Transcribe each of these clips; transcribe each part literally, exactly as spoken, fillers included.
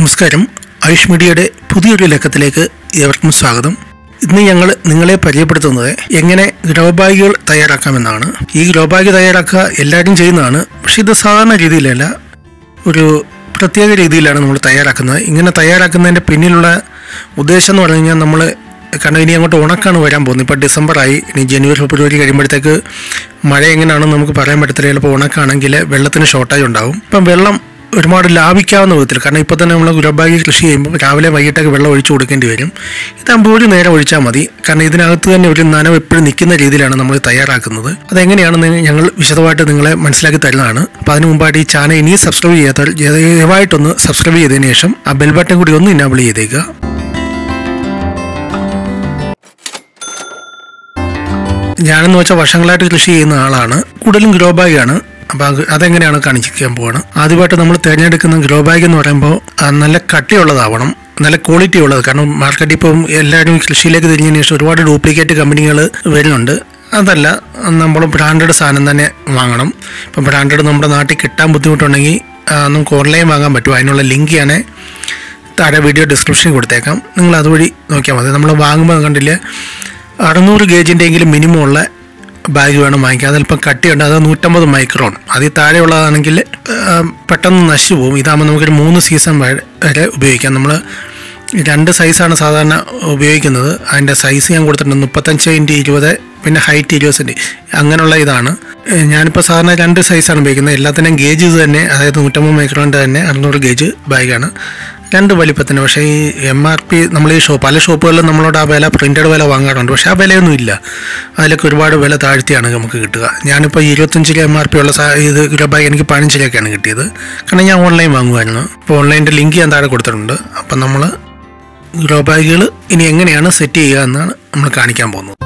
നമസ്കാരം, ആയുഷ് മീഡിയയുടെ പുതിയൊരു ലക്കത്തിലേക്ക് ഏവർക്കും സ്വാഗതം. ഇന്ന് ഞങ്ങൾ നിങ്ങളെ പരിചയപ്പെടുത്തുന്നത് എങ്ങനെ ഗ്രോ ബാഗുകൾ തയ്യാറാക്കാമെന്നാണ്. ഈ ഗ്രോ ബാഗ് തയ്യാറാക്കുക എല്ലാവരും ചെയ്യുന്നതാണ്, പക്ഷേ ഇത് സാധാരണ രീതിയിലല്ല, ഒരു പ്രത്യേക രീതിയിലാണ് നമ്മൾ തയ്യാറാക്കുന്നത്. ഇങ്ങനെ തയ്യാറാക്കുന്നതിൻ്റെ പിന്നിലുള്ള ഉദ്ദേശം എന്ന് പറഞ്ഞു കഴിഞ്ഞാൽ, നമ്മൾ കാരണം ഇനി അങ്ങോട്ട് ഉണക്കാണ് വരാൻ പോകുന്നത്. ഇപ്പോൾ ഡിസംബറായി, ഇനി ജനുവരി ഫെബ്രുവരി കഴിയുമ്പോഴത്തേക്ക് മഴ എങ്ങനെയാണെന്ന് നമുക്ക് പറയാൻ പറ്റത്തില്ല. ചിലപ്പോൾ ഉണക്കാണെങ്കിൽ വെള്ളത്തിന് ഷോർട്ടേജ് ഉണ്ടാകും. ഇപ്പം വെള്ളം ഒരുപാട് ലാഭിക്കാവുന്ന വിധത്തിൽ, കാരണം ഇപ്പോൾ തന്നെ നമ്മൾ ഗ്രോ ബാഗിൽ കൃഷി ചെയ്യുമ്പോൾ രാവിലെ വൈകിട്ടൊക്കെ വെള്ളം ഒഴിച്ചു കൊടുക്കേണ്ടി വരും. ഇതാകുമ്പോൾ ഒരു നേരം ഒഴിച്ചാൽ മതി, കാരണം ഇതിനകത്ത് തന്നെ ഒരു നനവ് എപ്പോഴും നിൽക്കുന്ന രീതിയിലാണ് നമ്മൾ തയ്യാറാക്കുന്നത്. അതെങ്ങനെയാണെന്ന് ഞങ്ങൾ വിശദമായിട്ട് നിങ്ങളെ മനസ്സിലാക്കി തരുന്നതാണ്. അപ്പോൾ അതിന് മുമ്പായിട്ട് ഈ ചാനൽ ഇനിയും സബ്സ്ക്രൈബ് ചെയ്യാത്തവർ ദയവായിട്ടൊന്ന് സബ്സ്ക്രൈബ് ചെയ്തതിന് ശേഷം ആ ബെൽ ബട്ടൺ കൂടി ഒന്ന് ഇനാബിൾ ചെയ്തേക്കുക. ഞാനെന്ന് വെച്ചാൽ വർഷങ്ങളായിട്ട് കൃഷി ചെയ്യുന്ന ആളാണ്, കൂടുതലും ഗ്രോ ബാഗാണ്. അപ്പോൾ അതെങ്ങനെയാണ് കാണിക്കാൻ പോവാണ്. ആദ്യമായിട്ട് നമ്മൾ തിരഞ്ഞെടുക്കുന്ന ഗ്രോ ബാഗ് എന്ന് പറയുമ്പോൾ നല്ല കട്ടിയുള്ളതാവണം, നല്ല ക്വാളിറ്റി ഉള്ളത്. കാരണം മാർക്കറ്റിൽ ഇപ്പം എല്ലാവരും കൃഷിയിലേക്ക് തിരിഞ്ഞതിന് ശേഷം ഒരുപാട് ഡ്യൂപ്ലിക്കേറ്റ് കമ്പനികൾ വരുന്നുണ്ട്. അതല്ല, നമ്മൾ ബ്രാൻഡഡ് സാധനം തന്നെ വാങ്ങണം. ഇപ്പം ബ്രാൻഡഡ് നമ്മുടെ നാട്ടിൽ കിട്ടാൻ ബുദ്ധിമുട്ടുണ്ടെങ്കിൽ നമുക്ക് ഓൺലൈൻ വാങ്ങാൻ പറ്റും. അതിനുള്ള ലിങ്ക് ഞാൻ താഴെ വീഡിയോ ഡിസ്ക്രിപ്ഷനിൽ കൊടുത്തേക്കാം, നിങ്ങൾ അതുവഴി നോക്കിയാൽ മതി. നമ്മൾ വാങ്ങുമ്പോൾ കണ്ടില്ലേ, അറുന്നൂറ് ഗേജിൻ്റെ എങ്കിലും മിനിമം ഉള്ള ബാഗ് വേണം വാങ്ങിക്കുക. അതല്പം കട്ടിയുണ്ട്, അത് നൂറ്റമ്പത് മൈക്രോൺ. അതിൽ താഴെയുള്ളതാണെങ്കിൽ പെട്ടെന്ന് നശിച്ചു പോകും. ഇതാകുമ്പോൾ നമുക്കൊരു മൂന്ന് സീസൺ വരെ ഉപയോഗിക്കാം. നമ്മൾ രണ്ട് സൈസാണ് സാധാരണ ഉപയോഗിക്കുന്നത്. അതിൻ്റെ സൈസ് ഞാൻ കൊടുത്തിട്ടുണ്ട്, മുപ്പത്തഞ്ച് ഇൻറ്റു ഇരുപത്, പിന്നെ ഹൈറ്റ് ഇരുപത് സെൻറ്റ്, അങ്ങനെയുള്ള ഇതാണ്. ഞാനിപ്പോൾ സാധാരണ രണ്ട് സൈസാണ് ഉപയോഗിക്കുന്നത്. എല്ലാത്തിനും ഗേജ് ഇത് തന്നെ, അതായത് നൂറ്റമ്പത് മൈക്രോണിൻ്റെ തന്നെ അറുന്നൂറ് ഗേജ് ബാഗാണ്, രണ്ട് വലിപ്പത്തിന്. പക്ഷേ ഈ എം ആർ പി നമ്മൾ ഈ ഷോപ്പ് പല ഷോപ്പുകളിലും നമ്മളോട് ആ വില പ്രിൻ്റഡ് വില വാങ്ങാറുണ്ട്, പക്ഷേ ആ വിലയൊന്നും ഇല്ല. അതിലൊക്കെ ഒരുപാട് വില താഴ്ത്തിയാണ് നമുക്ക് കിട്ടുക. ഞാനിപ്പോൾ ഇരുപത്തഞ്ച് രൂപ എം ആർ പി ഉള്ള ഇത് ഗ്രോ ബാഗ് എനിക്ക് പതിനഞ്ച് രൂപയ്ക്കാണ് കിട്ടിയത്, കാരണം ഞാൻ ഓൺലൈൻ വാങ്ങുമായിരുന്നു. അപ്പോൾ ഓൺലൈൻ്റെ ലിങ്ക് ഞാൻ താഴെ കൊടുത്തിട്ടുണ്ട്. അപ്പം നമ്മൾ ഗ്രോ ബാഗുകൾ ഇനി എങ്ങനെയാണ് സെറ്റ് ചെയ്യുക എന്നാണ് നമ്മൾ കാണിക്കാൻ പോകുന്നത്.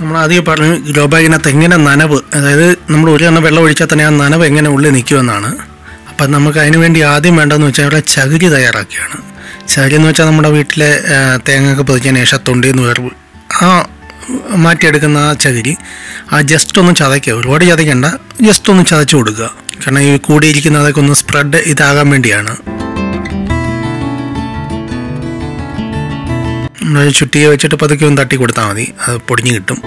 നമ്മൾ ആദ്യം പറഞ്ഞു ഗ്രോ ബാഗിനകത്ത് എങ്ങനെ നനവ്, അതായത് നമ്മൾ ഒരു തവണ വെള്ളം ഒഴിച്ചാൽ തന്നെ ആ നനവ് എങ്ങനെ ഉള്ളിൽ നിൽക്കുമെന്നാണ്. അപ്പം നമുക്ക് അതിന് വേണ്ടി ആദ്യം വേണ്ടതെന്ന് വെച്ചാൽ ഇവിടെ ചകിരി തയ്യാറാക്കുകയാണ്. ചകിരി എന്ന് വെച്ചാൽ നമ്മുടെ വീട്ടിലെ തേങ്ങയൊക്കെ പൊതിച്ചതിന് ശേഷം തൊണ്ടിന്ന് വേർവ് ആ മാറ്റിയെടുക്കുന്ന ആ ചകിരി, ആ ജസ്റ്റ് ഒന്ന് ചതയ്ക്കുക. ഒരുപാട് ചതയ്ക്കണ്ട, ജസ്റ്റ് ഒന്ന് ചതച്ച് കൊടുക്കുക, കാരണം ഈ കൂടിയിരിക്കുന്ന അതൊക്കെ ഒന്ന് സ്പ്രെഡ് ഇതാകാൻ വേണ്ടിയാണ്. നമ്മളൊരു ചുറ്റിയെ വെച്ചിട്ട് പതുക്കെ ഒന്ന് തട്ടി കൊടുത്താൽ മതി, അത് പൊടിഞ്ഞ് കിട്ടും.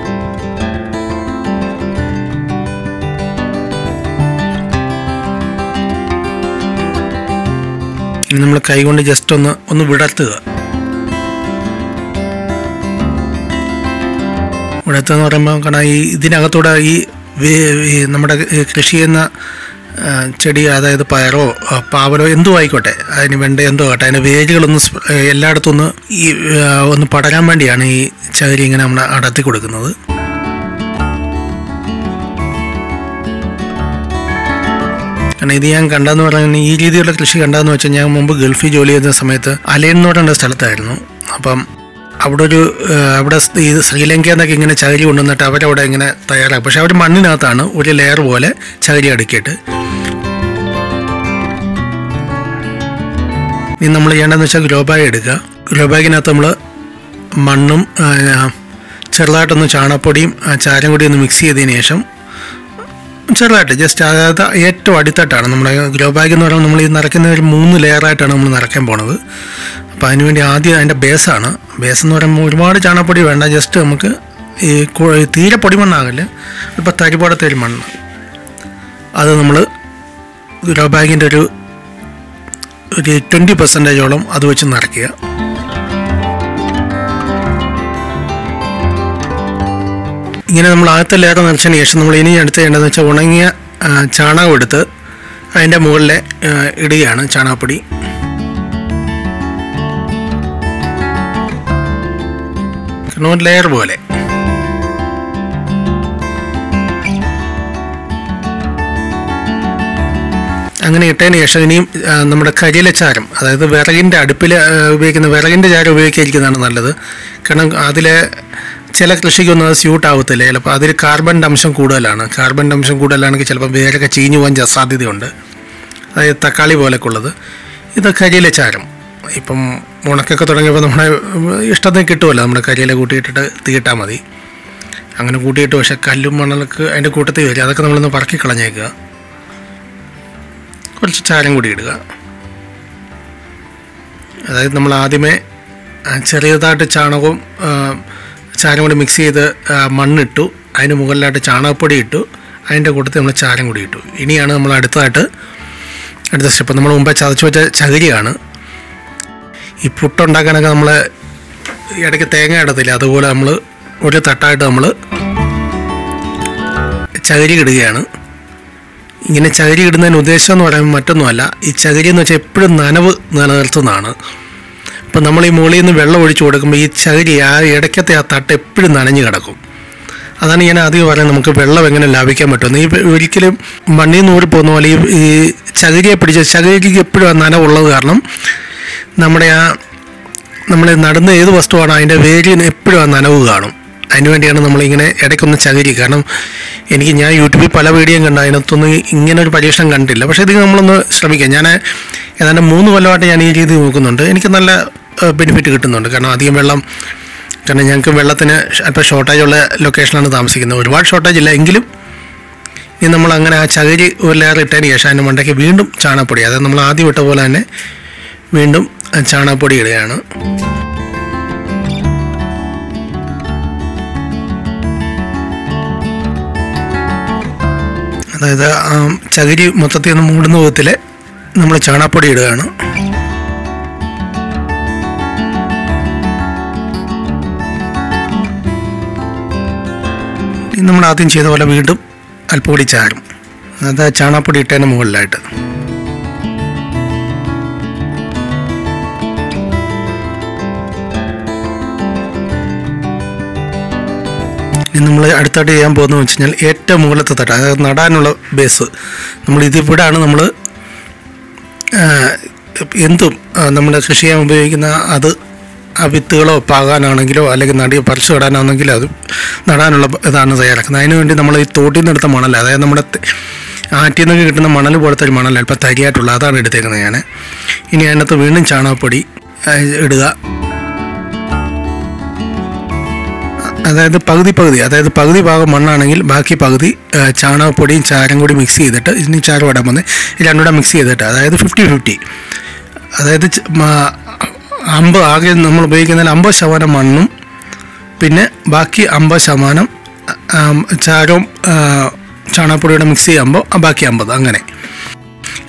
ഇനി നമ്മൾ കൈ കൊണ്ട് ജസ്റ്റ് ഒന്ന് ഒന്ന് വിടർത്തുക. വിടർത്തുക എന്ന് പറയുമ്പോൾ കാരണം ഈ ഇതിനകത്തൂടെ ഈ നമ്മുടെ കൃഷി ചെയ്യുന്ന ചെടി, അതായത് പയറോ പാവലോ എന്തോ ആയിക്കോട്ടെ, അതിന് വേണ്ട എന്തോ ആകട്ടെ, അതിൻ്റെ വേരുകളൊന്ന് എല്ലായിടത്തും ഒന്ന് ഈ ഒന്ന് പടരാൻ വേണ്ടിയാണ് ഈ ചകിരി ഇങ്ങനെ നമ്മൾ അടർത്തി കൊടുക്കുന്നത്. കാരണം ഇത് ഞാൻ കണ്ടതെന്ന് പറഞ്ഞാൽ, ഈ രീതിയിലുള്ള കൃഷി കണ്ടതെന്ന് വെച്ചാൽ, ഞാൻ മുമ്പ് ഗൾഫിൽ ജോലി ചെയ്യുന്ന സമയത്ത് അലയന്നോടേണ്ട സ്ഥലത്തായിരുന്നു. അപ്പം അവിടെ ഒരു അവിടെ ഈ ശ്രീലങ്കയിൽ നിന്നൊക്കെ ഇങ്ങനെ ചകിരി കൊണ്ടുവന്നിട്ട് അവരവിടെ ഇങ്ങനെ തയ്യാറാക്കും. പക്ഷെ അവർ മണ്ണിനകത്താണ് ഒരു ലെയർ പോലെ ചകിരി അടുക്കിയിട്ട്. ഇനി നമ്മൾ ചെയ്യേണ്ടതെന്ന് വെച്ചാൽ ഗ്രോ ബാഗ് എടുക്കുക. ഗ്രോ ബാഗിനകത്ത് നമ്മൾ മണ്ണും ചെറുതായിട്ടൊന്ന് ചാണപ്പൊടിയും ചാരം കൂടി ഒന്ന് മിക്സ് ചെയ്തതിന് ശേഷം ചെറുതായിട്ട് ജസ്റ്റ്, അതായത് ഏറ്റവും അടിത്തട്ടാണ് നമ്മുടെ ഗ്രോ ബാഗ് എന്ന് പറയുമ്പോൾ. നമ്മൾ ഇത് നിറയ്ക്കുന്ന ഒരു മൂന്ന് ലെയറായിട്ടാണ് നമ്മൾ നിറയ്ക്കാൻ പോണത്. അപ്പോൾ അതിനുവേണ്ടി ആദ്യം അതിൻ്റെ ബേസാണ്. ബേസ് എന്ന് പറയുമ്പോൾ ഒരുപാട് ചാണപ്പൊടി വേണ്ട, ജസ്റ്റ് നമുക്ക് ഈ തീരെ പൊടി മണ്ണാകില്ല, ഇപ്പോൾ തരിപാടത്തെ ഒരു മണ്ണ്, അത് നമ്മൾ ഗ്രോ ബാഗിൻ്റെ ഒരു ഒരു ട്വൻറ്റി പെർസെൻറ്റേജോളം അത് വെച്ച് നിറയ്ക്കുക. ഇങ്ങനെ നമ്മൾ ആദ്യത്തെ ലെയർ നിറച്ചതിന് ശേഷം നമ്മൾ ഇനി അടുത്ത് ചെയ്യേണ്ടതെന്ന് വെച്ചാൽ ഉണങ്ങിയ ചാണകം എടുത്ത് അതിൻ്റെ മുകളിൽ ഇടുകയാണ് ചാണകപ്പൊടി. നോൺ ലെയർ പോലെ അങ്ങനെ ഇട്ടതിന് ശേഷം ഇനിയും നമ്മുടെ കരിയില ചാരം, അതായത് വിറകിൻ്റെ അടുപ്പിൽ ഉപയോഗിക്കുന്ന വിറകിൻ്റെ ചാരം ഉപയോഗിക്കാതിരിക്കുന്നതാണ് നല്ലത്. കാരണം അതിലെ ചില കൃഷിക്കൊന്നും അത് സ്യൂട്ട് ആവത്തില്ല. ചിലപ്പോൾ അതിൽ കാർബണിൻ്റെ അംശം കൂടുതലാണ്. കാർബണിൻ്റെ അംശം കൂടുതലാണെങ്കിൽ ചിലപ്പോൾ വേരൊക്കെ ചീഞ്ഞു പോകാൻ സാധ്യതയുണ്ട്, അതായത് തക്കാളി പോലൊക്കെ ഉള്ളത്. ഇത് കരിയില ചാരം, ഇപ്പം ഉണക്കൊക്കെ തുടങ്ങിയപ്പോൾ നമ്മുടെ ഇഷ്ടത്തിന് കിട്ടുമല്ലോ, നമ്മുടെ കരിയില കൂട്ടിയിട്ടിട്ട് തീട്ടാൽ മതി. അങ്ങനെ കൂട്ടിയിട്ട് പക്ഷേ കല്ലും മണലൊക്കെ അതിൻ്റെ കൂട്ടത്തിൽ വരും, അതൊക്കെ നമ്മളൊന്ന് പറക്കി കളഞ്ഞേക്കുക. കുറച്ച് ചാരം കൂടി ഇടുക. അതായത് നമ്മൾ ആദ്യമേ ചെറിയതായിട്ട് ചാണകവും ചാരം കൂടി മിക്സ് ചെയ്ത് മണ്ണിട്ടു, അതിന് മുകളിലായിട്ട് ചാണകപ്പൊടി ഇട്ടു, അതിൻ്റെ കൂട്ടത്തിൽ നമ്മൾ ചാരം കൂടി ഇട്ടു. ഇനിയാണ് നമ്മൾ അടുത്തതായിട്ട് അടുത്ത സ്റ്റെപ്പ്. നമ്മൾ മുമ്പേ ചതച്ച് വെച്ച ചകിരിയാണ്. ഈ പുട്ടുണ്ടാക്കാനൊക്കെ നമ്മൾ ഇടയ്ക്ക് തേങ്ങ ഇടത്തില്ല, അതുപോലെ നമ്മൾ ഒരു തട്ടായിട്ട് നമ്മൾ ചകിരി ഇടുകയാണ്. ഇങ്ങനെ ചകിരി ഇടുന്നതിന് ഉദ്ദേശം എന്ന് പറയുമ്പോൾ മറ്റൊന്നുമല്ല, ഈ ചകിരി എന്ന് വെച്ചാൽ എപ്പോഴും നനവ് നിലനിർത്തുന്നതാണ്. ഇപ്പം നമ്മൾ ഈ മുകളിൽ നിന്ന് വെള്ളം ഒഴിച്ചു കൊടുക്കുമ്പോൾ ഈ ചകിരി ആ ഇടയ്ക്കത്തെ ആ തട്ട് എപ്പോഴും നനഞ്ഞു കിടക്കും. അതാണ് ഞാൻ ആദ്യം പറയാൻ നമുക്ക് വെള്ളം എങ്ങനെ ലാഭിക്കാൻ പറ്റുമെന്ന്. ഈ ഒരിക്കലും മണ്ണിൽ നിന്ന് ഊരി പോകുന്ന പോലെ ഈ ചകിരിയെ പിടിച്ച ചകിരിക്ക് എപ്പോഴും ആ നനവുള്ളത് കാരണം നമ്മുടെ ആ നമ്മൾ നടുന്ന ഏത് വസ്തുവാണ് അതിൻ്റെ വേരിന് എപ്പോഴും ആ നനവ് കാണും. അതിന് വേണ്ടിയാണ് നമ്മളിങ്ങനെ ഇടയ്ക്കൊന്ന് ചകിരി. കാരണം എനിക്ക് ഞാൻ യൂട്യൂബിൽ പല വീഡിയോ കണ്ട, അതിനകത്തൊന്നും ഇങ്ങനെ ഒരു പരീക്ഷണം കണ്ടില്ല. പക്ഷേ ഇത് നമ്മളൊന്ന് ശ്രമിക്കാം. ഞാൻ ഏതാണ്ട് മൂന്ന് കൊല്ലമായിട്ട് ഞാൻ ഈ രീതി നോക്കുന്നുണ്ട്. എനിക്ക് നല്ല ബെനിഫിറ്റ് കിട്ടുന്നുണ്ട്. കാരണം അധികം വെള്ളം, കാരണം ഞങ്ങൾക്ക് വെള്ളത്തിന് അല്പം ഷോർട്ടേജുള്ള ലൊക്കേഷനാണ് താമസിക്കുന്നത്. ഒരുപാട് ഷോർട്ടേജ് ഇല്ല എങ്കിലും ഇനി നമ്മളങ്ങനെ ആ ചകിരി ഒരു ലെയർ ഇട്ടതിന് ശേഷം അതിന് മണ്ടയ്ക്ക് വീണ്ടും ചാണകപ്പൊടി, അതായത് നമ്മൾ ആദ്യം ഇട്ട പോലെ തന്നെ വീണ്ടും ചാണകപ്പൊടി ഇടുകയാണ്. അതായത് ആ ചകിരി മൊത്തത്തിൽ ഒന്ന് മൂടുന്ന വിധത്തിൽ നമ്മൾ ചാണകപ്പൊടി ഇടുകയാണ്. നമ്മൾ ആദ്യം ചെയ്ത പോലെ വീണ്ടും അല്പം കൂടി ചാരും, അത് ചാണകപ്പൊടി ഇട്ടതിന് മുകളിലായിട്ട്. നമ്മൾ അടുത്തായിട്ട് ചെയ്യാൻ പോകുന്നതെന്ന് വെച്ച് കഴിഞ്ഞാൽ ഏറ്റവും മുകളിലത്തെ തട്ട്, അതായത് നടാനുള്ള ബേസ്, നമ്മൾ ഇതിവിടാണ് നമ്മൾ എന്തും നമ്മുടെ കൃഷി ചെയ്യാൻ ഉപയോഗിക്കുന്ന അത് ആ വിത്തുകളോ പാകാനാണെങ്കിലോ അല്ലെങ്കിൽ നടി പറിച്ചു നടാനാണെങ്കിലോ അത് നടാനുള്ള ഇതാണ് തയ്യാറാക്കുന്നത്. അതിനുവേണ്ടി നമ്മൾ ഈ തോട്ടിൽ നിന്ന് എടുത്ത മണൽ, അതായത് നമ്മുടെ ആറ്റിൽ നിന്ന് കിട്ടുന്ന മണൽ പോലത്തെ ഒരു മണൽ, അല്പം തരിയായിട്ടുള്ള അതാണ് എടുത്തേക്കുന്നത് ഞാൻ. ഇനി അതിനകത്ത് വീണ്ടും ചാണകപ്പൊടി ഇടുക. അതായത് പകുതി പകുതി, അതായത് പകുതി ഭാഗം മണ്ണാണെങ്കിൽ ബാക്കി പകുതി ചാണകപ്പൊടിയും ചാരം കൂടി മിക്സ് ചെയ്തിട്ട്, ഇതിന് ചാരം ഇടാൻ വന്ന് രണ്ടുകൂടെ മിക്സ് ചെയ്തിട്ട്, അതായത് ഫിഫ്റ്റി ഫിഫ്റ്റി. അതായത് അമ്പത് ആകെ നമ്മൾ ഉപയോഗിക്കുന്നതിൽ അമ്പത് ശതമാനം മണ്ണും പിന്നെ ബാക്കി അമ്പത് ശതമാനം ചാരവും ചാണകപ്പൊടിയുടെ മിക്സ് ചെയ്യുമ്പോൾ ബാക്കി അമ്പത്. അങ്ങനെ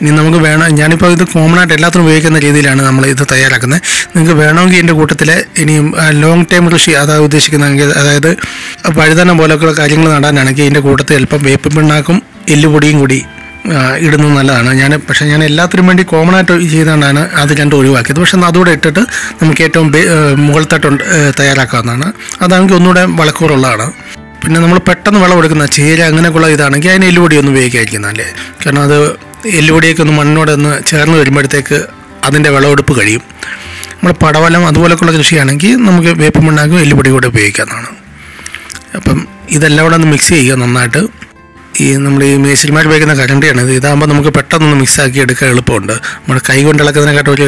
ഇനി നമുക്ക് വേണം, ഞാനിപ്പോൾ ഇത് കോമൺ ആയിട്ട് എല്ലാത്തിനും ഉപയോഗിക്കുന്ന രീതിയിലാണ് നമ്മൾ ഇത് തയ്യാറാക്കുന്നത്. നിങ്ങൾക്ക് വേണമെങ്കിൽ എൻ്റെ കൂട്ടത്തിൽ ഇനിയും ലോങ് ടൈം കൃഷി അതാ ഉദ്ദേശിക്കുന്നതെങ്കിൽ, അതായത് വഴുതന പോലൊക്കെ കാര്യങ്ങൾ നടാനാണെങ്കിൽ ഇതിൻ്റെ കൂട്ടത്തിൽ അല്പം വേപ്പ് പിണ്ണാക്കും എല്ലുപൊടിയും കൂടി ഇടുന്നത് നല്ലതാണ്. ഞാൻ പക്ഷേ ഞാൻ എല്ലാത്തിനും വേണ്ടി കോമൺ ആയിട്ട് ചെയ്തുകൊണ്ടാണ് അത് രണ്ടും ഒഴിവാക്കിയത്. പക്ഷേ അതുകൂടെ ഇട്ടിട്ട് നമുക്ക് ഏറ്റവും മുകൾ തട്ട് തയ്യാറാക്കാവുന്നതാണ്. അതാണെങ്കിൽ ഒന്നുകൂടെ വളക്കൂറുള്ളതാണ്. പിന്നെ നമ്മൾ പെട്ടെന്ന് വെള്ളം എടുക്കുന്ന ചീര അങ്ങനെയൊക്കെയുള്ള ഇതാണെങ്കിൽ അതിന് എല്ലുപൊടിയൊന്നും ഉപയോഗിക്കാതിരിക്കുന്നത് നല്ലത്. കാരണം അത് എല്ലുപൊടിയൊക്കെ ഒന്ന് മണ്ണിനോടൊന്ന് ചേർന്ന് വരുമ്പോഴത്തേക്ക് അതിൻ്റെ വിളവെടുപ്പ് കഴിയും. നമ്മൾ പടവലം അതുപോലൊക്കെയുള്ള കൃഷിയാണെങ്കിൽ നമുക്ക് വേപ്പ് മണ്ണാക്കും എല്ലുപൊടി കൂടെ ഉപയോഗിക്കാവുന്നതാണ്. അപ്പം ഇതെല്ലാം കൂടെ ഒന്ന് മിക്സ് ചെയ്യുക നന്നായിട്ട്. ഈ നമ്മൾ ഈ മേശരിമാർ ഉപയോഗിക്കുന്ന കരണ്ടിയാണ് ഇത്. ഇതാകുമ്പോൾ നമുക്ക് പെട്ടെന്നൊന്ന് മിക്സാക്കി എടുക്കാൻ എളുപ്പമുണ്ട്. നമ്മുടെ കൈ കൊണ്ട് ഇളക്കുന്നതിനെക്കാട്ടും ഒരു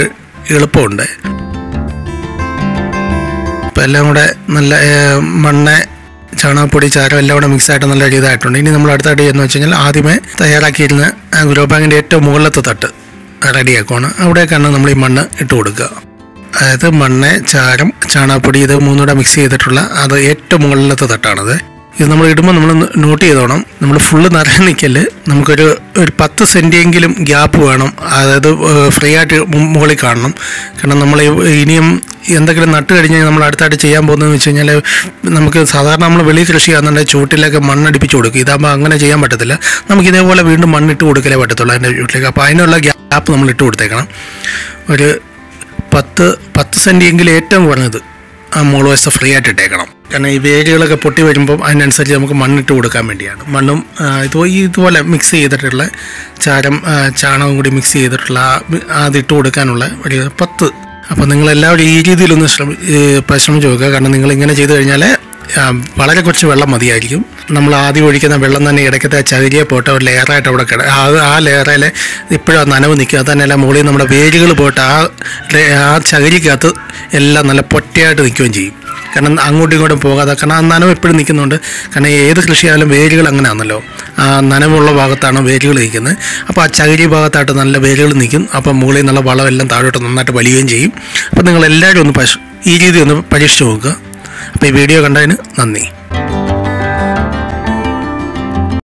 എളുപ്പമുണ്ട്. അപ്പം എല്ലാം കൂടെ നല്ല മണ്ണ്, ചാണകപ്പൊടി, ചാരം എല്ലാം കൂടെ മിക്സായിട്ട് നല്ല രീതിയിലായിട്ടുണ്ട്. ഇനി നമ്മൾ അടുത്തായിട്ട് ചെയ്യുന്നത് വെച്ച് കഴിഞ്ഞാൽ ആദ്യമേ തയ്യാറാക്കിയിരുന്ന ഗ്രോ ബാങ്കിൻ്റെ ഏറ്റവും മുകളിലത്തെ തട്ട് റെഡിയാക്കുവാണ്. അവിടേക്കാണ് നമ്മൾ ഈ മണ്ണ് ഇട്ട് കൊടുക്കുക. അതായത് മണ്ണ്, ചാരം, ചാണകപ്പൊടി ഇത് മൂന്നൂടെ മിക്സ് ചെയ്തിട്ടുള്ള അത് ഏറ്റവും മുകളിലത്തെ തട്ടാണത്. ഇത് നമ്മൾ ഇടുമ്പോൾ നമ്മൾ നോട്ട് ചെയ്തോണം, നമ്മൾ ഫുള്ള് നിറയെ നിൽക്കല്. നമുക്കൊരു ഒരു പത്ത് സെൻറ്റിയെങ്കിലും ഗ്യാപ്പ് വേണം. അതായത് ഫ്രീ ആയിട്ട് മുകളിൽ കാണണം. കാരണം നമ്മൾ ഇനിയും എന്തെങ്കിലും നട്ട് കഴിഞ്ഞാൽ നമ്മൾ അടുത്തായിട്ട് ചെയ്യാൻ പോകുന്നതെന്ന് വെച്ച് കഴിഞ്ഞാൽ നമുക്ക് സാധാരണ നമ്മൾ വെളി കൃഷി ആണെന്നുണ്ടെങ്കിൽ ചൂട്ടിലൊക്കെ മണ്ണടിപ്പിച്ച് കൊടുക്കും. ഇതാകുമ്പോൾ അങ്ങനെ ചെയ്യാൻ പറ്റത്തില്ല. നമുക്ക് ഇതേപോലെ വീണ്ടും മണ്ണിട്ട് കൊടുക്കലേ പറ്റത്തുള്ളൂ അതിൻ്റെ ചൂട്ടിലേക്ക്. അപ്പോൾ അതിനുള്ള ഗ്യാപ്പ് നമ്മൾ ഇട്ട് കൊടുത്തേക്കണം. ഒരു പത്ത് പത്ത് സെൻറ്റിയെങ്കിലും ഏറ്റവും കുറഞ്ഞത് ആ മുകൾ വശത്ത് ഫ്രീ ആയിട്ട് ഇട്ടേക്കണം. കാരണം ഈ വേരുകളൊക്കെ പൊട്ടി വരുമ്പം അതിനനുസരിച്ച് നമുക്ക് മണ്ണിട്ട് കൊടുക്കാൻ വേണ്ടിയാണ്. മണ്ണും ഇത് ഇതുപോലെ മിക്സ് ചെയ്തിട്ടുള്ള ചാരം, ചാണകം കൂടി മിക്സ് ചെയ്തിട്ടുള്ള അതിട്ട് കൊടുക്കാനുള്ള ഒരു പത്ത്. അപ്പോൾ നിങ്ങളെല്ലാവരും ഈ രീതിയിലൊന്ന് ശ്രമി പരിശ്രമിച്ച് നോക്കുക. കാരണം നിങ്ങളിങ്ങനെ ചെയ്തു കഴിഞ്ഞാൽ വളരെ കുറച്ച് വെള്ളം മതിയായിരിക്കും. നമ്മൾ ആദ്യം ഒഴിക്കുന്ന വെള്ളം തന്നെ ഇടയ്ക്കത്തെ ചകിരിയെ പോട്ട് ഒരു ലെയറായിട്ട് അവിടെ കിട അത് ആ ലെയറിൽ ഇപ്പോഴും ആ നനവ് നിൽക്കുക. അത് തന്നെയല്ല മുകളിൽ നമ്മുടെ വേരുകൾ പോട്ട് ആ ആ ചകിരിക്കകത്ത് എല്ലാം നല്ല പൊറ്റയായിട്ട് നിൽക്കുകയും ചെയ്യും. കാരണം അങ്ങോട്ടും ഇങ്ങോട്ടും പോകാതെ, കാരണം നനവ് എപ്പോഴും നിൽക്കുന്നുണ്ട്. കാരണം ഏത് കൃഷിയായാലും വേരുകൾ അങ്ങനെയാണല്ലോ, ആ നനവുള്ള ഭാഗത്താണ് വേരുകൾ നിൽക്കുന്നത്. അപ്പോൾ ആ ചകിരി ഭാഗത്തായിട്ട് നല്ല വേരുകൾ നിൽക്കും. അപ്പോൾ മുകളിൽ നിന്നുള്ള വളമെല്ലാം താഴോട്ട് നന്നായിട്ട് വലിയുകയും ചെയ്യും. അപ്പോൾ നിങ്ങളെല്ലാവരും ഒന്ന് ഈ രീതി ഒന്ന് പരീക്ഷിച്ച് നോക്കുക. അപ്പോൾ ഈ വീഡിയോ കണ്ടതിന് നന്ദി.